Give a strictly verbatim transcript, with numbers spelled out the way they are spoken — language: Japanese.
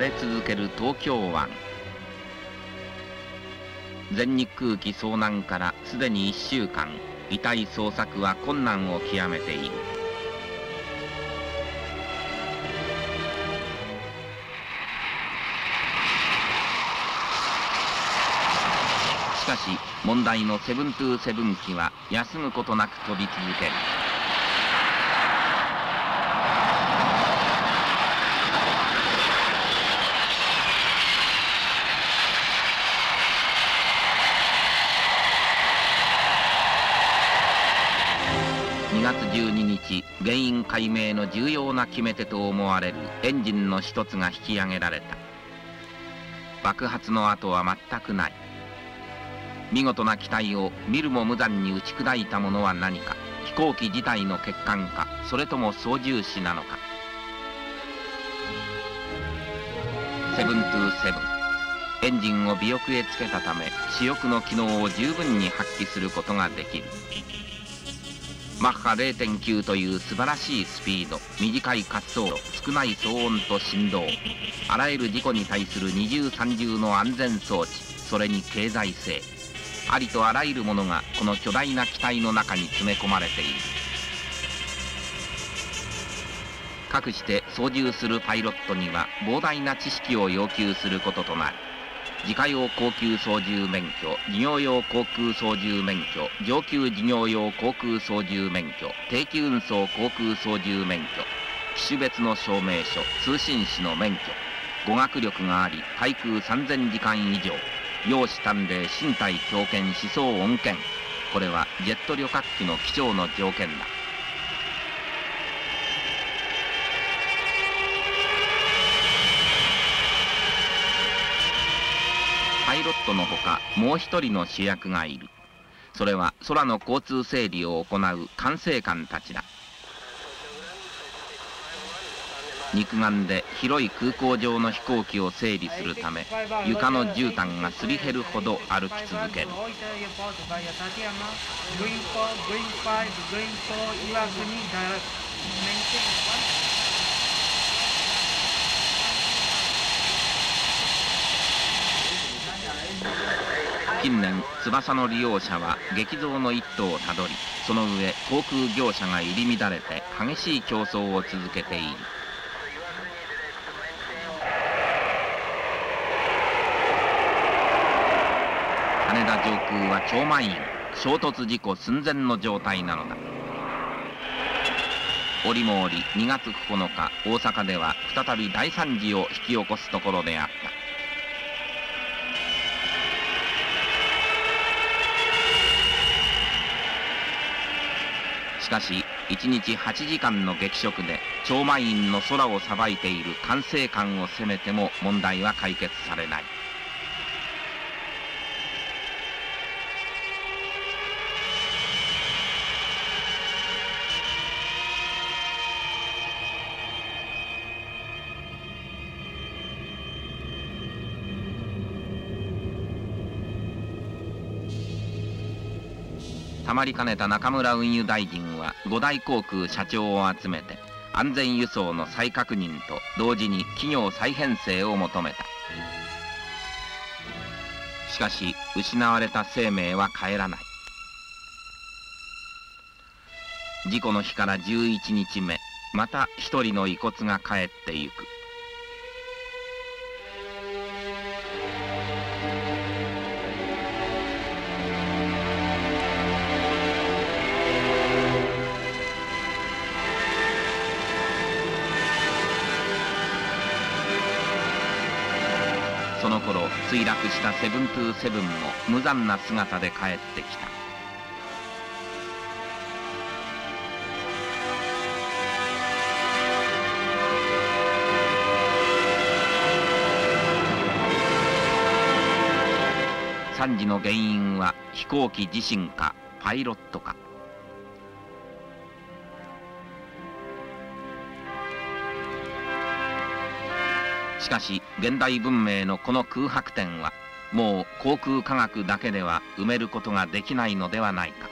荒れ続ける東京湾。全日空機遭難からすでにいっしゅうかん、遺体捜索は困難を極めている。しかし問題のセブンにーセブン機は休むことなく飛び続ける。にがつじゅうににち、原因解明の重要な決め手と思われるエンジンの一つが引き上げられた。爆発の跡は全くない。見事な機体を見るも無残に打ち砕いたものは何か。飛行機自体の欠陥か、それとも操縦士なのか。セブンにーセブン、エンジンを尾翼へつけたため、主翼の機能を十分に発揮することができる。マッハ ゼロてんきゅう という素晴らしいスピード、短い滑走路、少ない騒音と振動、あらゆる事故に対する二重三重の安全装置、それに経済性、ありとあらゆるものがこの巨大な機体の中に詰め込まれている。かくして操縦するパイロットには膨大な知識を要求することとなる。自家用高級操縦免許、事業用航空操縦免許、上級事業用航空操縦免許、定期運送航空操縦免許、機種別の証明書、通信士の免許、語学力があり、滞空さんぜんじかん以上、容姿端麗、身体強健、思想穏健。これはジェット旅客機の機長の条件だ。パイロットのほかもう一人の主役がいる。それは空の交通整理を行う管制官たちだ。肉眼で広い空港上の飛行機を整理するため、床の絨毯がすり減るほど歩き続ける。近年、翼の利用者は激増の一途をたどり、その上航空業者が入り乱れて激しい競争を続けている。羽田上空は超満員、衝突事故寸前の状態なのだ。折も折にがつここのか、大阪では再び大惨事を引き起こすところであった。しかしいちにちはちじかんの激食で超満員の空をさばいている管制官を責めても問題は解決されない。たまりかねた中村運輸大臣はごだい航空社長を集めて、安全輸送の再確認と同時に企業再編成を求めた。しかし失われた生命は帰らない。事故の日からじゅういちにちめ、また一人の遺骨が帰ってゆく。その頃、墜落したセブンにーセブンも無残な姿で帰ってきた。惨事の原因は飛行機自身か、パイロットか。しかし現代文明のこの空白点はもう航空科学だけでは埋めることができないのではないか。